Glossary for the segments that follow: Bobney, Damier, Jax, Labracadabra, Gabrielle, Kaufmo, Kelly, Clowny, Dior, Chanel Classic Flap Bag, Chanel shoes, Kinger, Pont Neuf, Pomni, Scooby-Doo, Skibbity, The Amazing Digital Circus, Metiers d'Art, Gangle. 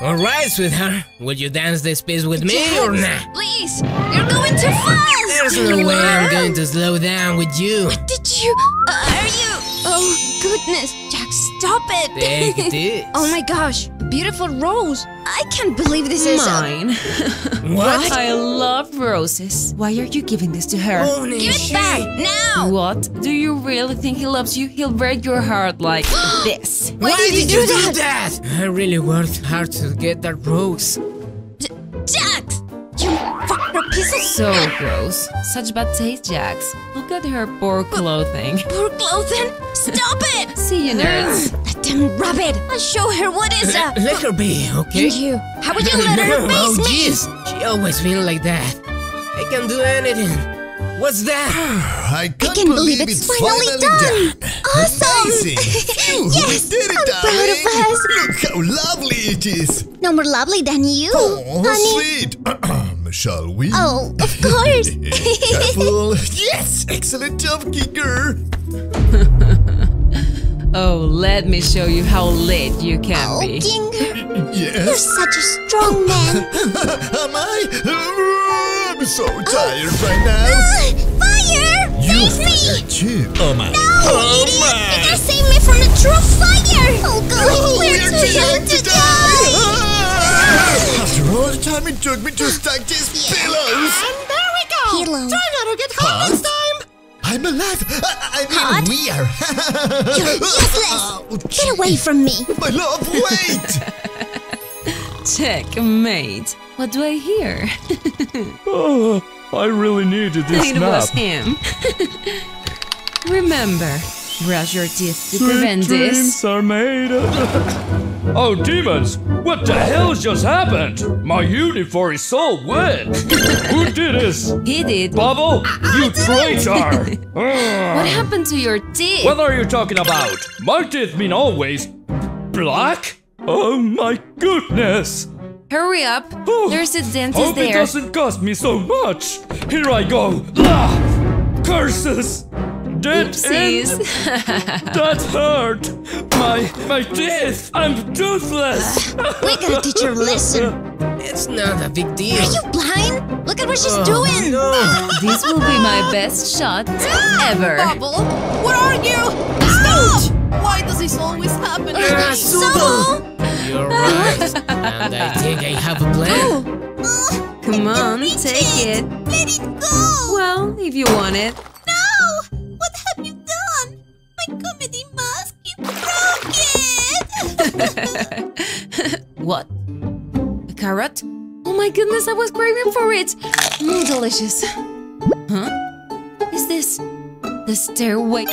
Alright, sweetheart. Will you dance this piece with me or not? Please! You're going too fast! There's no way I'm going to slow down with you. What did you... are you... Oh, goodness. Jax, stop it. Take this. Oh my gosh. Beautiful rose. I can't believe this is mine. What? I love roses. Why are you giving this to her? Give it back now! What? Do you really think he loves you? He'll break your heart like this. Why did you do that? I really worked hard to get that rose. Jax! You fucker piece of... So gross. Such bad taste, Jax. Look at her poor clothing. Poor clothing? Stop it! See you, nerds. Damn rabbit! I'll show her what is up! Let her be, okay? Thank you. How would you let her face me? Oh, jeez! She always feels like that. I can do anything. What's that? I can't believe it's finally done! Awesome! Amazing! Yes! We did it, darling! Look how lovely it is! No more lovely than you, honey! Oh, sweet! Shall we? Oh, of course! Yes! Excellent job, Kinger! Oh, let me show you how lit you can be. Kinger, yes? You're such a strong man. Am I? I'm so tired right now. Fire! Save me! Oh my! No, idiot! You gotta save me from the true fire! Oh God, we're too young to die! After all the time it took me to stack these pillows! And there we go! Pillows. Try not to get hot next time! I'm alive! I mean, we are! You're useless! Get away from me! My love, wait! Checkmate. What do I hear? Oh, I really needed this nap. It was him. Remember, brush your teeth to prevent this. Dreams are made of... Oh, demons! What the hell just happened? My uniform is so wet! Who did this? He did. Bubble, you traitor! What happened to your teeth? What are you talking about? My teeth mean always black? Oh my goodness! Hurry up! There's a dentist there. Hope it doesn't cost me so much! Here I go! Ah! Curses! That hurt! My teeth! I'm toothless! We gotta teach her a lesson! It's not a big deal. Are you blind? Look at what she's doing! No. This will be my best shot ever! Bubble! What are you? Ouch! Why does this always happen? You're right! And I think I have a plan! Come on, take it! Let it go! Well, if you want it. Comedy mask, you broke it! What? A carrot? Oh my goodness, I was craving for it! Delicious. Huh? Is this the stairway?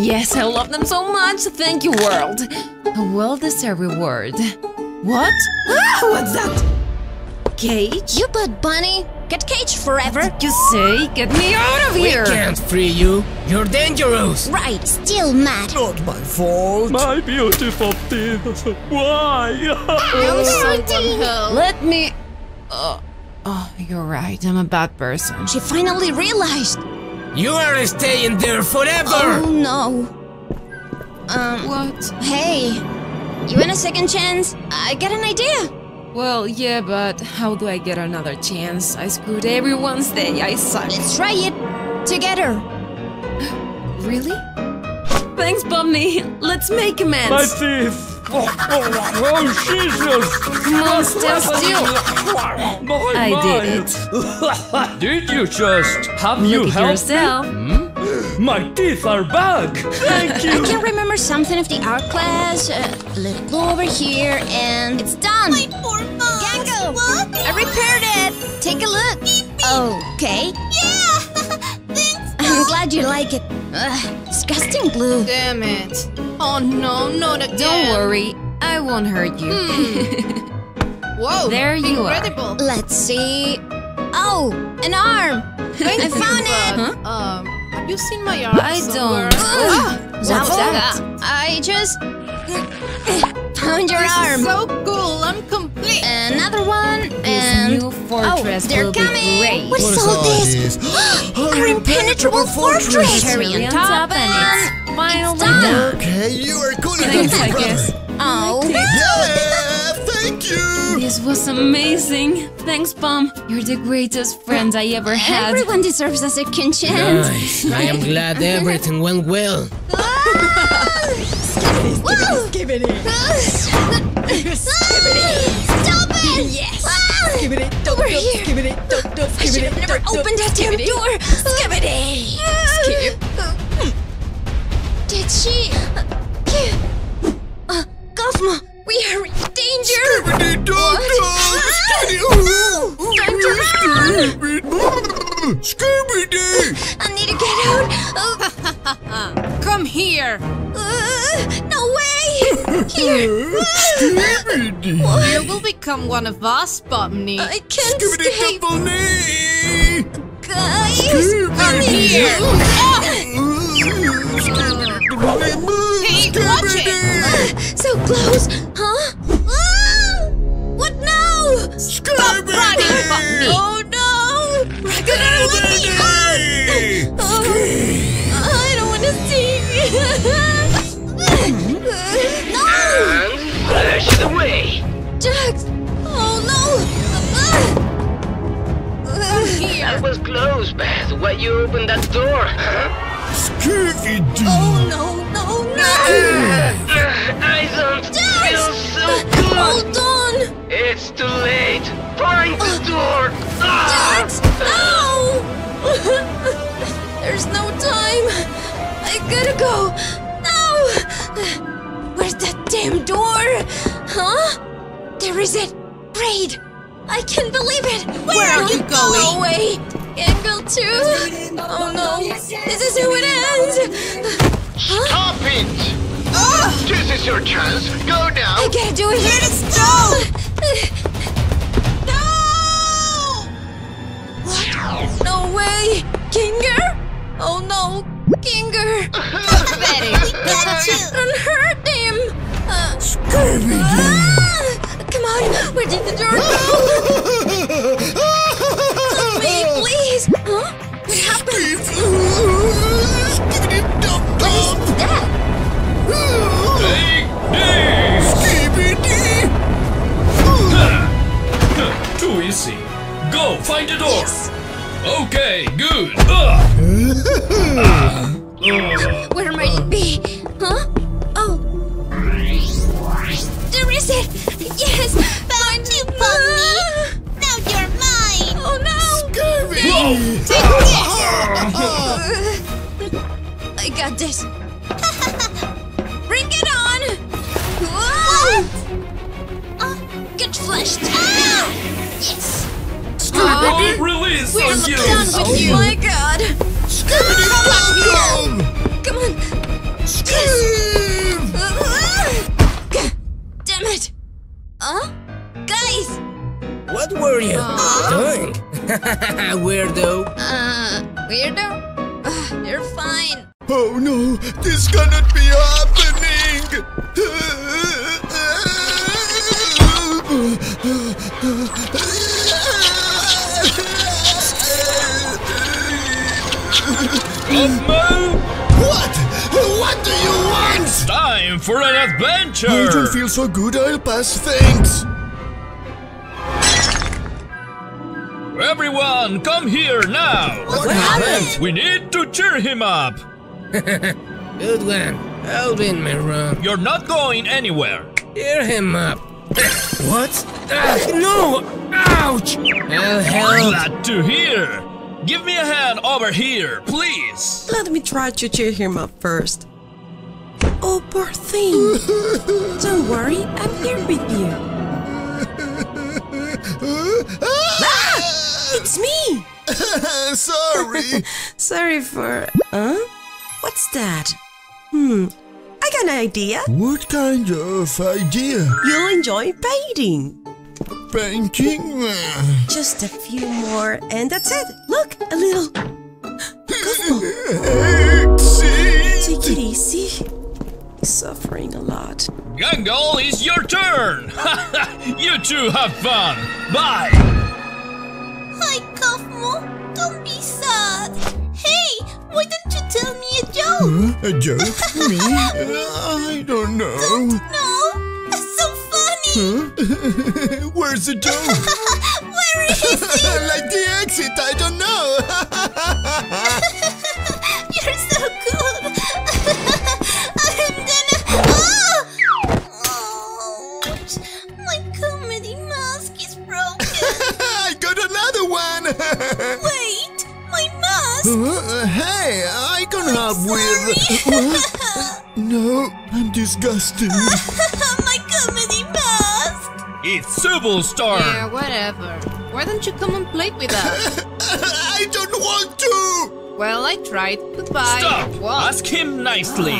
Yes, I love them so much! Thank you, world! A well-deserved reward. What? What's that? Cage? You bad bunny! Get caged forever! Did you say? Get me out of here! We can't free you! You're dangerous! Right, still mad! Not my fault! My beautiful teeth! Why? Let me... Oh, you're right, I'm a bad person. She finally realized! You are staying there forever! Oh no... What? Hey! You want a second chance? I got an idea! Well, yeah, but how do I get another chance? I screwed everyone's day, I suck. Let's try it together. Really? Thanks, Pomni. Let's make amends. My thief! Oh, Jesus! Monster steal! I did it. Did you just have you help yourself? My teeth are back! Thank you! I can remember something of the art class. Let it go over here and it's done! My poor boss! Gangle! What? I repaired it! Take a look! Okay. Yeah! Thanks! I'm glad you like it. Ugh, disgusting glue. Damn it. Oh no, not again! Don't worry, I won't hurt you. Whoa! There you are. Let's see... Oh! An arm! I found it! Huh? Have you seen my arm? I don't. What's that? I just found your arm. This is so cool. I'm complete. Another one. And this new fortress they're coming. Great. What's all this? Our impenetrable fortress. Hurry on top and it's finally done. Okay, you are cool enough, I guess. Oh. Yeah, This was amazing! Thanks, Pom! You're the greatest friend I ever had! Everyone deserves a second chance! Nice! I am glad everything went well! Stop it! Yes! Over here! I should have never opened that damn door! Skibbity! Skip! Did she... Kaufmo! We are in danger! Time to run! I need to get out! Come here! No way! Here! You will become one of us, Bobney! I can't escape! Guys! Come here! Hey, watch it! So close! Huh? Ah! What now? Stop running, Bobney! Oh no! We're gonna let me out! I don't want to see! No! Flash it away! Jax! Oh no! That was close, but why you opened that door, huh? Scooby-Doo! Oh no! I don't feel so good! Hold on! It's too late! Find the door! Jax! No! There's no time! I gotta go! No! Where's that damn door? Huh? There is it! Braid! I can't believe it! Where are you going? Go away! Gangle too? Oh no! This is who it ends! Huh? Stop it! This is your chance! Go now! I can't do it! Let it go! No! What? No way! Kinger? Oh no! Kinger! Pathetic! We got you! Unhurt him! Scurvy! Come on! Where did the door go? Help me, please! Huh? What happened? What is that? Too easy. Go find the door. Yes. Okay, good. Where might it be? Huh? Oh. There is it! Yes! Found you, Pomni! Now you're mine! Oh no! Scurvy! I got this! Bring it on! Whoa! Get flushed! Yes! Scurvy! Release on you! Oh my god! Scurvy! Come on! Damn it! Guys! What were you doing? Weirdo! Weirdo? You're fine! Oh no! This cannot be happening! What? What do you want? It's time for an adventure! I don't feel so good, I'll pass, thanks! Everyone, come here now! What happened? We need to cheer him up! Good one. I'll be in my room. You're not going anywhere. Cheer him up. What? No! Ouch! I'll help. Glad to hear. Give me a hand over here, please. Let me try to cheer him up first. Oh, poor thing. Don't worry, I'm here with you. It's me! Sorry! Sorry for... Huh? What's that? I got an idea. What kind of idea? You'll enjoy painting. Painting? Just a few more and that's it. Look, a little... Take it easy. Suffering a lot. Gangle, it's your turn! You two have fun! Bye! Hi, Kaufmo! Don't be sad! Hey! Why don't you tell me a joke? A joke? Me? I don't know! Don't know? It's so funny! Huh? Where's the door? Where is it? Like the exit, I don't know. You're so cool. I'm gonna... Oh! Ouch. My comedy mask is broken. I got another one. Wait, my mask. Hey, I can help with... What? No, I'm disgusted. It's Civil Star! Yeah, whatever. Why don't you come and play with us? I don't want to! Well, I tried. Goodbye. Stop! What? Ask him nicely.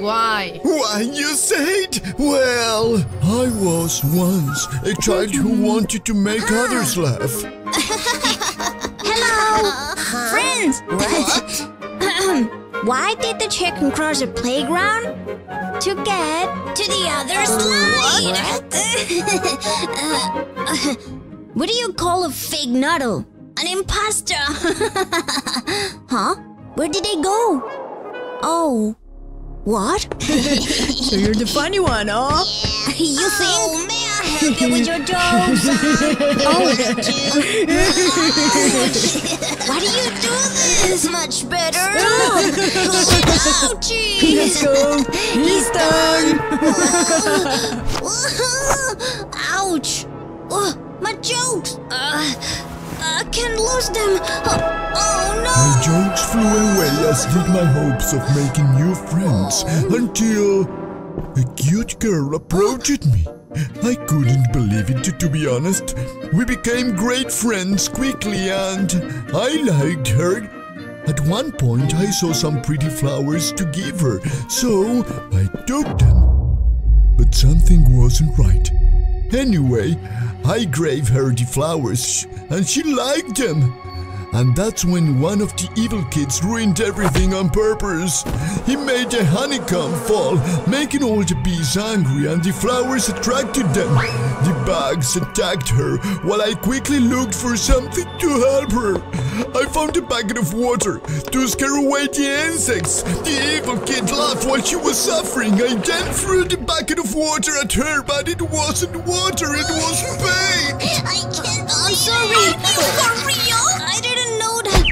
Why? Why, you said? Well, I was once a child who wanted to make others laugh. Hello! Friends! What? Why did the chicken cross the playground? To get to the other slide! What do you call a fake noodle? An imposter! Huh? Where did they go? Oh... What? So you're the funny one, oh? Yeah. You think? Oh, may I help you with your jokes? Why do you do this? Much better. Ouchie! Let's go. He's done. Ouch! Oh, my jokes. I can't lose them. Oh no! My jokes flew away, as did my hopes of making new friends, until a cute girl approached me. I couldn't believe it, to be honest. We became great friends quickly, and I liked her. At one point, I saw some pretty flowers to give her, so I took them. But something wasn't right. Anyway, I gave her the flowers, and she liked them. And that's when one of the evil kids ruined everything on purpose. He made the honeycomb fall, making all the bees angry, and the flowers attracted them. The bugs attacked her, while I quickly looked for something to help her. I found a bucket of water to scare away the insects. The evil kid laughed while she was suffering. I then threw the bucket of water at her, but it wasn't water, it was paint. I can't. I'm sorry. Are you for real? I didn't know that.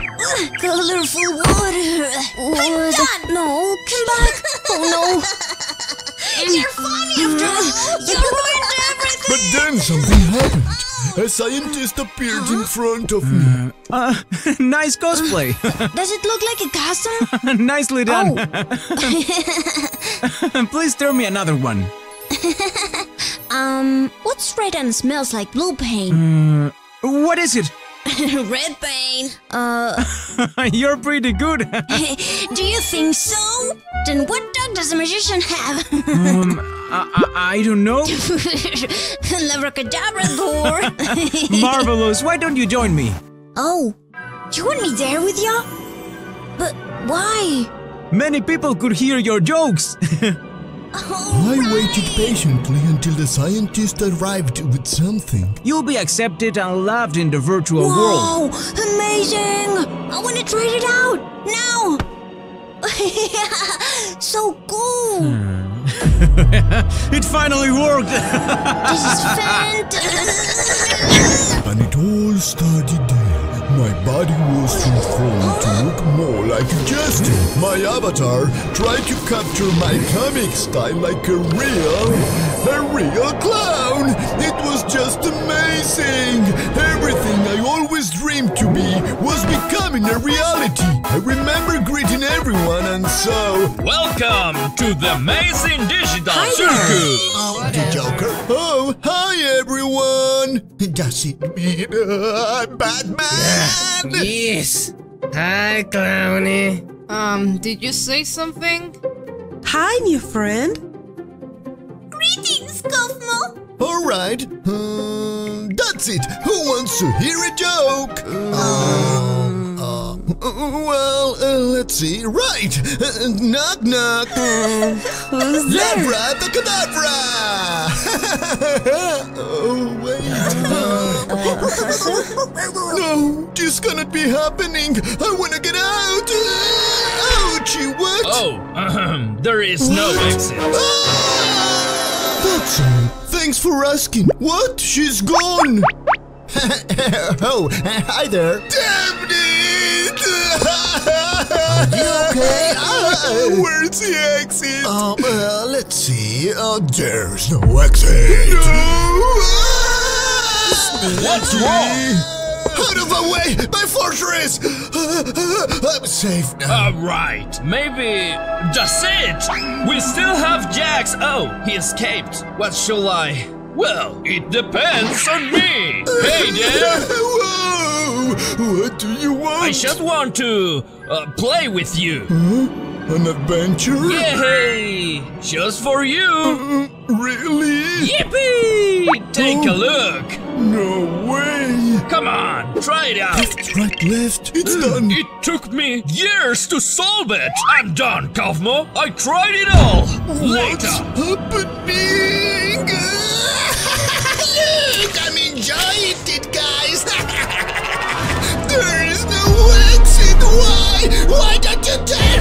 Colorful water. I'm done. No, come back. Oh no. You're funny. You ruined everything. But then something happened. A scientist appeared in front of me. Nice cosplay. Does it look like a castle? Nicely done. Oh. Please throw me another one. What's red and smells like blue paint? What is it? Red paint. You're pretty good. Do you think so? Then what dog does a magician have? I don't know. Labracadabra. Marvelous, why don't you join me? Oh, you want me there with you? But why? Many people could hear your jokes. I waited patiently until the scientist arrived with something. You'll be accepted and loved in the virtual world. Wow, amazing! I want to try it out, now! So cool! It finally worked! This is fantastic! And it all started there. My body was transformed to look more like a jester. My avatar tried to capture my comic style like a real clown. It was just amazing. Everything I always dreamed to be was becoming a reality. I remember greeting everyone, and so... Welcome to the amazing digital circus. Oh, the Joker. Oh, hi, everyone. Does it mean I'm Batman? Yes. Hi, Clowny. Did you say something? Hi, new friend. Greetings, Kaufmo. All right. That's it. Who wants to hear a joke? Let's see. Right. Knock, knock. Who's there? Labracadabra. Oh, wait. No, this cannot be happening. I wanna get out. Ouchie, what? There is no exit. Ah! That's all. Thanks for asking. What? She's gone. Oh, hi there. Damn it! Are you okay? Where's the exit? Let's see. There's no exit. No! What's wrong? Out of the way! My fortress! I'm safe now. Alright, maybe... That's it! We still have Jax! Oh, he escaped. What shall I... Well, it depends on me! Hey there! Whoa! What do you want? I just want to... play with you. Huh? An adventure? Yay! Just for you! Really? Yippee! Take a look! No way! Come on, try it out! Right, left, it's done! It took me years to solve it! I'm done, Kaufmo! I tried it all! What's happening? Look, I'm enjoying it, guys! There is no exit! Why? Why don't you tell?